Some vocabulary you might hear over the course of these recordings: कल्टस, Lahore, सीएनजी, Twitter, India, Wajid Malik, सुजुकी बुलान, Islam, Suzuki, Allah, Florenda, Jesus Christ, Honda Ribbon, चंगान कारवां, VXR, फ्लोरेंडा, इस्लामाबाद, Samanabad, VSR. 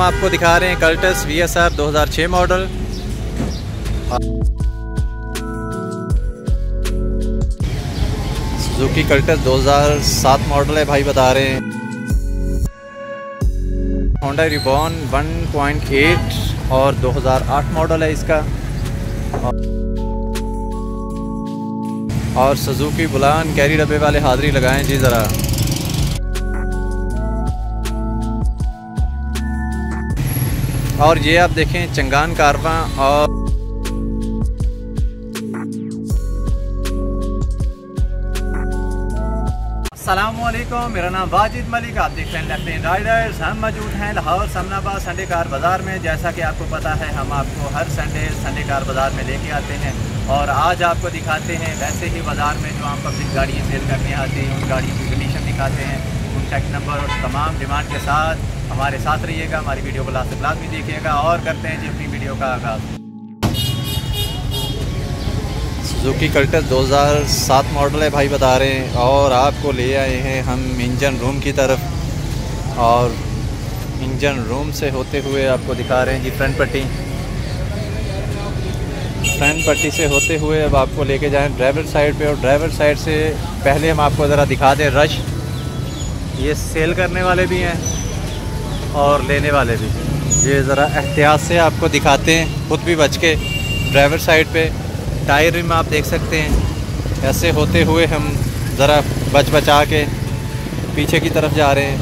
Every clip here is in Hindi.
हम आपको दिखा रहे हैं कल्टस VSR 2006 model. Suzuki कल्टस 2007 model है भाई बता रहे हैं। होंडा रिबॉन 1.8 और 2008 मॉडल है इसका। और सुजुकी बुलान कैरी डब्बे वाले हाजिरी लगाएं जी ज़रा। और ये आप देखें चंगान कारवां और अस्सलामुअलैकुम, मेरा नाम वाजिद मलिक, आप देख रहे हैं लेफ्ट राइडर्स। हम मौजूद हैं लाहौर समनाबाद संडे कार बाज़ार में। जैसा कि आपको पता है हम आपको हर संडे कार बाज़ार में लेके आते हैं और आज आपको दिखाते हैं वैसे ही बाज़ार में जो हम पब्लिक गाड़ियाँ सेल करने आते हैं उन गाड़ियों की कंडीशन दिखाते हैं, कॉन्टैक्ट नंबर और तमाम डिमांड के साथ हमारे साथ रहिएगा, हमारी वीडियो को लास्ट तक लाजमी देखिएगा। और करते हैं जी अपनी वीडियो का आगाज़। सुजुकी कल्टस 2007 मॉडल है भाई बता रहे हैं और आपको ले आए हैं हम इंजन रूम की तरफ। और इंजन रूम से होते हुए आपको दिखा रहे हैं जी फ्रंट पट्टी से होते हुए अब आपको लेके जाएँ ड्राइवर साइड पर। और ड्राइवर साइड से पहले हम आपको ज़रा दिखा दें रश, ये सेल करने वाले भी हैं और लेने वाले भी। ये ज़रा एहतियात से आपको दिखाते हैं खुद भी बच के। ड्राइवर साइड पे टायर रिम आप देख सकते हैं, ऐसे होते हुए हम ज़रा बचा के पीछे की तरफ जा रहे हैं।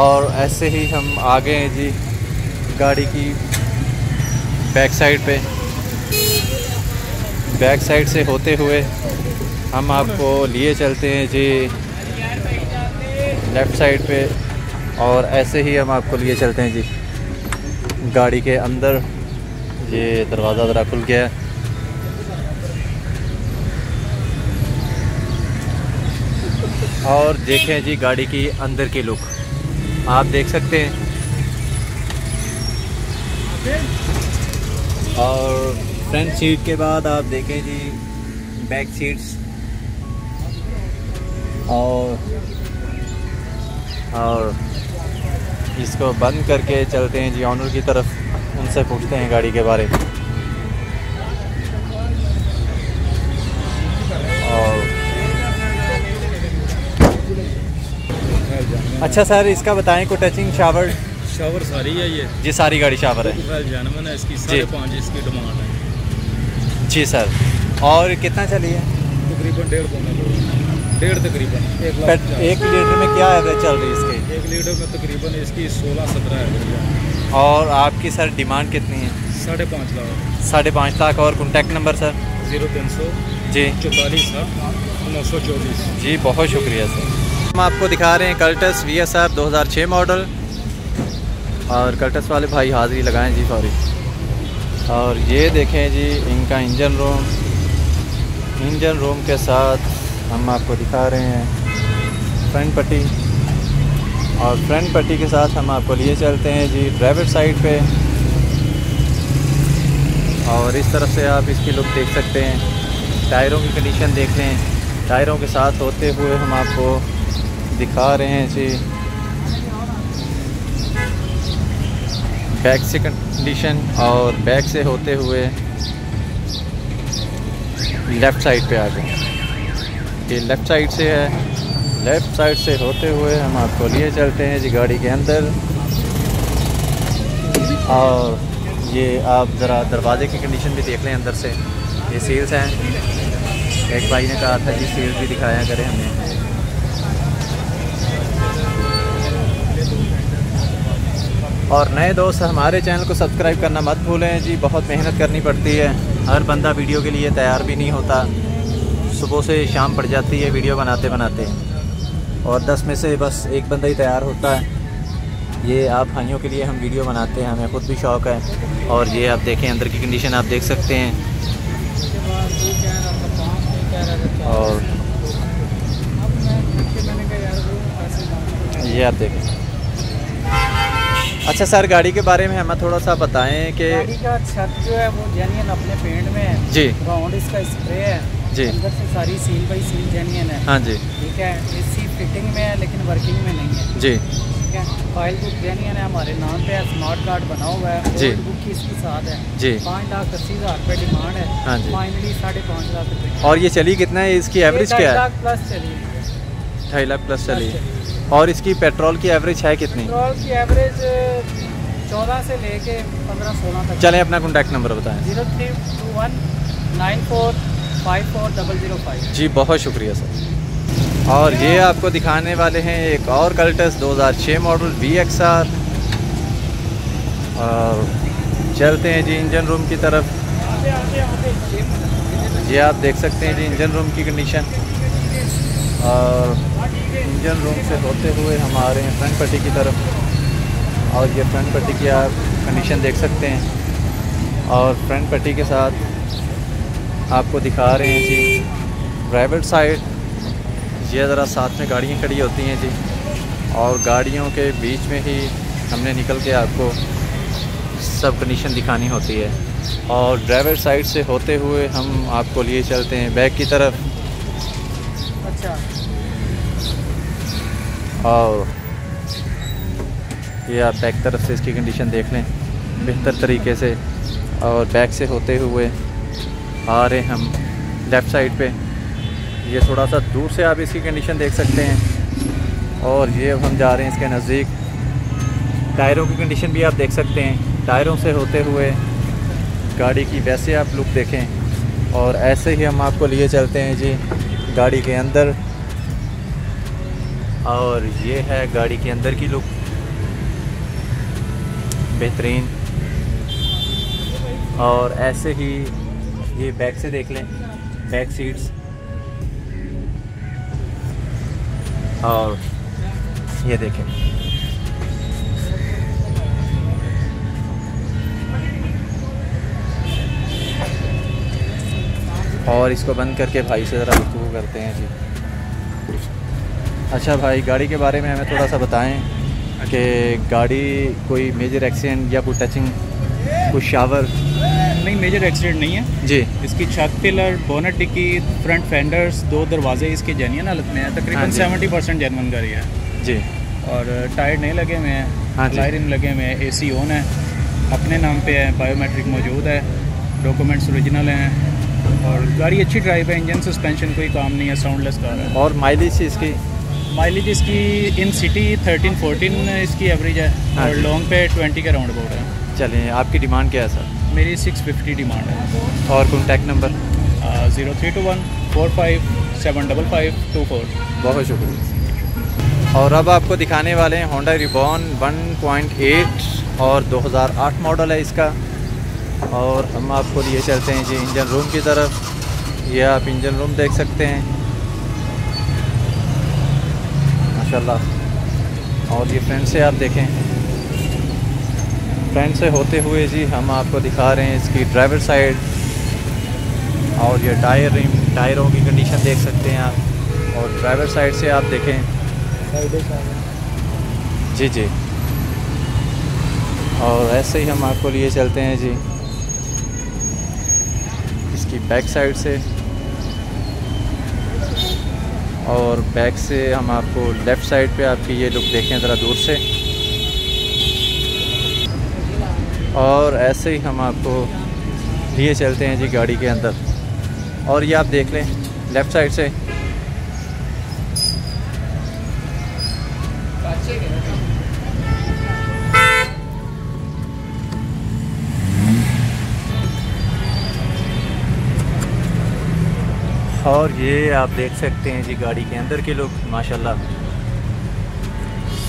और ऐसे ही हम आगे हैं जी गाड़ी की बैक साइड पे। बैक साइड से होते हुए हम आपको लिए चलते हैं जी लेफ़्ट साइड पे। और ऐसे ही हम आपको लिए चलते हैं जी गाड़ी के अंदर। ये दरवाज़ा ज़रा खुल गया है। और देखें जी गाड़ी की अंदर की लुक आप देख सकते हैं। और फ्रंट सीट के बाद आप देखें जी बैक सीट्स। और इसको बंद करके चलते हैं जी ऑनर की तरफ, उनसे पूछते हैं गाड़ी के बारे में। और अच्छा सर इसका बताएं को टचिंग शावर सारी है ये जी, सारी गाड़ी शावर है जी, इसकी 5.5 इसकी डिमांड है जी सर। और कितना चली है? तकरीबन 1.5 तकरीबन 1 लीटर में क्या एवरेज चल रही है इसकी? 1 लीटर में तकरीबन इसकी 16-17 एवरेज। और आपकी सर डिमांड कितनी है? 5.5 लाख। 5.5 लाख। और कॉन्टैक्ट नंबर सर? 0300 जी 44 924 जी। बहुत शुक्रिया सर। हम आपको दिखा रहे हैं कल्टस VSR 2006 मॉडल। और कल्टस वाले भाई हाज़िरी लगाएँ जी फौरी। और ये देखें जी इनका इंजन रूम के साथ हम आपको दिखा रहे हैं फ्रंट पट्टी। और फ्रंट पट्टी के साथ हम आपको लिए चलते हैं जी ड्राइवर साइड पे। और इस तरफ से आप इसकी लुक देख सकते हैं, टायरों की कंडीशन देख रहे हैं। टायरों के साथ होते हुए हम आपको दिखा रहे हैं जी बैक से कंडीशन। और बैक से होते हुए लेफ़्ट साइड पे आ गए, ये लेफ़्ट साइड से है। लेफ़्ट साइड से होते हुए हम आपको लिए चलते हैं जी गाड़ी के अंदर। और ये आप ज़रा दरवाजे की कंडीशन भी देख लें अंदर से, ये सील्स हैं। एक भाई ने कहा था जी सील्स भी दिखाया करें हमें। और नए दोस्त हमारे चैनल को सब्सक्राइब करना मत भूलें जी, बहुत मेहनत करनी पड़ती है। हर बंदा वीडियो के लिए तैयार भी नहीं होता, सुबह से शाम पड़ जाती है वीडियो बनाते बनाते। और 10 में से बस एक बंदा ही तैयार होता है। ये आप भाइयों के लिए हम वीडियो बनाते हैं, हमें ख़ुद भी शौक़ है। और ये आप देखें अंदर की कंडीशन आप देख सकते हैं। और ये आप देखें। अच्छा सर गाड़ी के बारे में हमें थोड़ा सा बताएं कि गाड़ी का छत जो है वो जेन्युइन अपने पेंट में है जी। राउंड इसका स्प्रे है जी, अंदर से सारी सील बाई सील जेन्युइन है। हाँ जी ठीक है। एसी फिटिंग में है लेकिन वर्किंग में नहीं है जी। ठीक है, फाइल बुक जेन्युइन है, हमारे नाम पे है, स्मार्ट कार्ड बना हुआ है, ओल्ड बुक इसके साथ है जी। 5,80,000 रुपये डिमांड है, फाइनली 5,50,000 रुपये। और ये चली कितना है, इसकी एवरेज क्या है? 2.5 लाख प्लस चली, 2.5 लाख प्लस चली। और इसकी पेट्रोल की एवरेज है कितनी? पेट्रोल की एवरेज 14 से लेके 15-16 तक। चलें अपना कॉन्टैक्ट नंबर बताएं। 0321945405। जी बहुत शुक्रिया सर। और ये आपको दिखाने वाले हैं एक और कल्टस 2006 मॉडल VXR। और चलते हैं जी इंजन रूम की तरफ। ये आप देख सकते हैं जी इंजन रूम की कंडीशन। और इंजन रूम से होते हुए हमारे फ्रंट पट्टी की तरफ, और ये फ्रंट पट्टी की आप कंडीशन देख सकते हैं। और फ्रंट पट्टी के साथ आपको दिखा रहे हैं जी ड्राइवर साइड, ये ज़रा साथ में गाड़ियाँ खड़ी होती हैं जी, और गाड़ियों के बीच में ही हमने निकल के आपको सब कंडीशन दिखानी होती है। और ड्राइवर साइड से होते हुए हम आपको लिए चलते हैं बैक की तरफ। अच्छा, और ये आप बैक तरफ से इसकी कंडीशन देख लें बेहतर तरीके से। और बैक से होते हुए आ रहे हम लेफ़्ट साइड पे, ये थोड़ा सा दूर से आप इसकी कंडीशन देख सकते हैं। और ये अब हम जा रहे हैं इसके नज़दीक, टायरों की कंडीशन भी आप देख सकते हैं। टायरों से होते हुए गाड़ी की वैसे आप लुक देखें। और ऐसे ही हम आपको लिए चलते हैं जी गाड़ी के अंदर। और ये है गाड़ी के अंदर की लुक, बेहतरीन। और ऐसे ही ये बैक से देख लें, बैक सीट्स। और ये देखें, और इसको बंद करके भाई से ज़रा गुफ्तगू करते हैं जी। अच्छा भाई, गाड़ी के बारे में हमें थोड़ा सा बताएं कि गाड़ी कोई मेजर एक्सीडेंट या कोई टचिंग, कोई शावर? नहीं, मेजर एक्सीडेंट नहीं है जी। इसकी छत, pillar, bonnet dicky, front fenders, 2 दरवाजे इसके जेन्युइन हालत में है, तकरीबन 70% जेन्युइन गाड़ी है जी। और टायर नए लगे हुए हैं, अलायरिम लगे हुए हैं, AC ऑन है, अपने नाम पे है, बायोमेट्रिक मौजूद है, डॉक्यूमेंट्स ओरिजिनल हैं, और गाड़ी अच्छी ड्राइव है, इंजन सस्पेंशन कोई काम नहीं है, साउंडलेस कार है। और माइलेज इसकी? माइलेज इसकी इन सिटी 13-14 इसकी एवरेज है, और लॉन्ग पे 20 के राउंड अबाउट है। चलिए, आपकी डिमांड क्या है सर? मेरी 650 डिमांड है। और कॉन्टैक्ट नंबर 032145755524। बहुत शुक्रिया। और अब आपको दिखाने वाले हैं होंडा रिबॉन 1.8 और 2008 मॉडल है इसका। और हम आपको लिए चलते हैं जी इंजन रूम की तरफ। ये आप इंजन रूम देख सकते हैं, माशाल्लाह। और ये फ्रंट से आप देखें, फ्रंट से होते हुए जी हम आपको दिखा रहे हैं इसकी ड्राइवर साइड। और ये टायर रिम, टायरों की कंडीशन देख सकते हैं आप। और ड्राइवर साइड से आप देखें जी जी। और ऐसे ही हम आपको लिए चलते हैं जी इसकी बैक साइड से। और बैक से हम आपको लेफ़्ट साइड पे आपकी ये लुक देखें ज़रा दूर से। और ऐसे ही हम आपको लिए चलते हैं जी गाड़ी के अंदर। और ये आप देख लें लेफ़्ट साइड से, और ये आप देख सकते हैं जी गाड़ी के अंदर के लुक, माशाल्लाह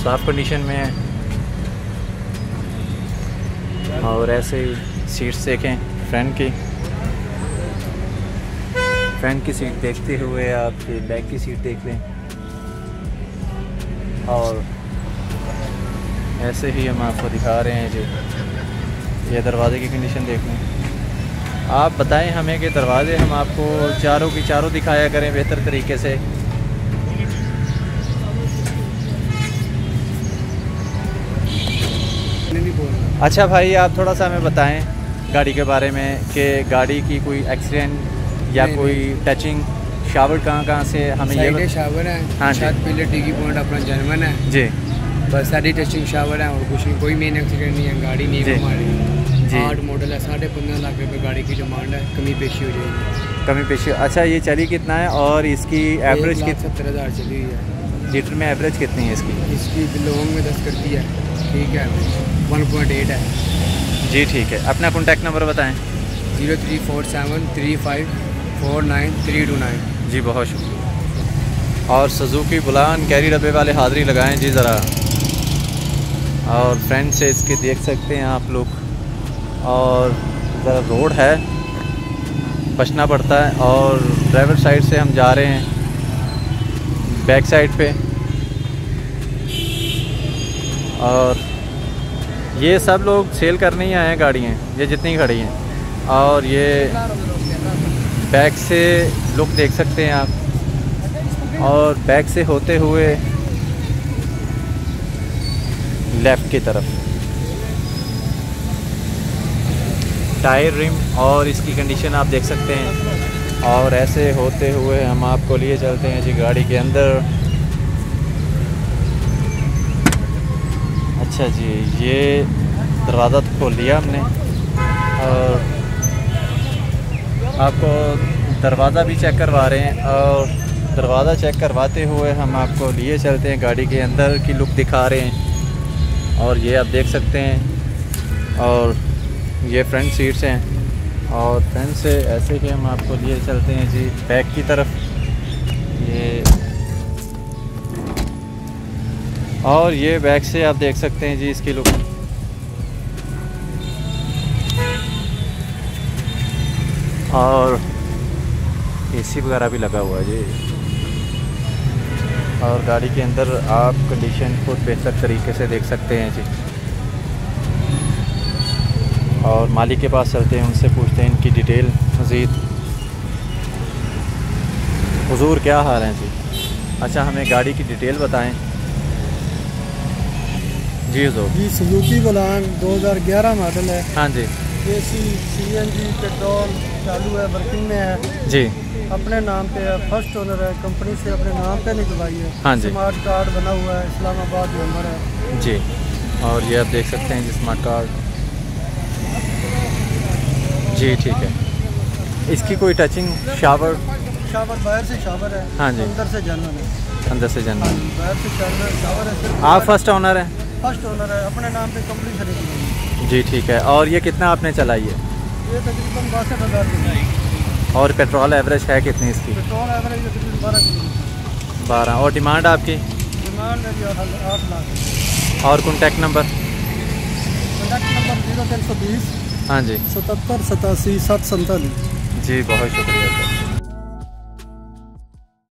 साफ कंडीशन में है। और ऐसे ही सीट्स देखें, फ्रंट की सीट देखते हुए आप बैक की सीट देख लें। और ऐसे ही हम आपको दिखा रहे हैं जी ये दरवाजे की कंडीशन देख लें। आप बताएं हमें कि दरवाजे हम आपको चारों की चारों दिखाया करें बेहतर तरीके से। अच्छा भाई, आप थोड़ा सा हमें बताएं गाड़ी के बारे में कि गाड़ी की कोई एक्सीडेंट या कोई टचिंग, शावर कहाँ कहाँ से हमें? ये शावर है, हाँ, छत, पिलर, डिग्गी पॉइंट अपना जनवन है जी। बस सारी टेस्टिंग शावर है और कुछ नहीं, कोई मेन एक्सीडेंट नहीं है, गाड़ी नहीं है हमारी, 8 मॉडल है, 15.5 लाख रुपये गाड़ी की डिमांड है, कमी पेशी हो जाएगी। कमी पेशी, अच्छा ये चली कितना है और इसकी एवरेज की 70,000 चली हुई है। लीटर में एवरेज कितनी है इसकी? इसकी बिलोंग में 10 करती है, ठीक है, 1.8 है जी। ठीक है, अपना कॉन्टैक्ट नंबर बताएँ। 0347354939 जी, बहुत शुक्रिया। और सुजुकी बुलान कैरी डब्बे वाले हाज़री लगाएं जी ज़रा, और फ्रेंड से इसके देख सकते हैं आप लोग, और ज़रा रोड है बचना पड़ता है, और ड्राइवर साइड से हम जा रहे हैं बैक साइड पे, और ये सब लोग सेल करने ही आए हैं गाड़ियाँ, ये जितनी खड़ी हैं, और ये बैक से लुक देख सकते हैं आप, और बैक से होते हुए लेफ़्ट की तरफ। टायर रिम और इसकी कंडीशन आप देख सकते हैं, और ऐसे होते हुए हम आपको लिए चलते हैं जी गाड़ी के अंदर। अच्छा जी, ये दरवाज़ा खोल लिया हमने, और आपको दरवाज़ा भी चेक करवा रहे हैं, और दरवाज़ा चेक करवाते हुए हम आपको लिए चलते हैं गाड़ी के अंदर की लुक दिखा रहे हैं, और ये आप देख सकते हैं, और ये फ्रंट सीट्स हैं, और फ्रंट से ऐसे ही हम आपको लिए चलते हैं जी बैक की तरफ। ये और ये बैक से आप देख सकते हैं जी इसकी लुक। और एसी वगैरह भी लगा हुआ है जी, और गाड़ी के अंदर आप कंडीशन को बेहतर तरीके से देख सकते हैं जी। और मालिक के पास चलते हैं, उनसे पूछते हैं इनकी डिटेल मज़ीद। हुजूर क्या हाल है जी? अच्छा, हमें गाड़ी की डिटेल बताएं जी। जी सुजुकी बोलान 2011 मॉडल है। हाँ जी, एसी, सीएनजी, पेट्रोल चालू है, वर्किंग में है जी, अपने नाम पे है, फर्स्ट ओनर है, कंपनी से अपने नाम पे निकलवाई है। हाँ जी, स्मार्ट कार्ड बना हुआ है, इस्लामाबाद नंबर है जी। और ये आप देख सकते हैं जी स्मार्ट कार्ड जी। ठीक है, इसकी कोई टचिंग शावर? शावर बाहर से शावर है। हाँ जी, अंदर से जनरल है। अंदर से जनरल, बाहर से शावर है। आप फर्स्ट ओनर है? फर्स्ट ओनर है, अपने नाम पे कंपनी खरीदी जी। ठीक है, और ये कितना आपने चलाई है? ये तकरीबन 62,000 की। और पेट्रोल एवरेज है कितनी इसकी? पेट्रोल एवरेज तकरीबन 12। और डिमांड आपकी? डिमांड 8 लाख। और कॉन्टैक्ट नंबर? Contact number 0320। हाँ जी, 7787 जी, बहुत शुक्रिया।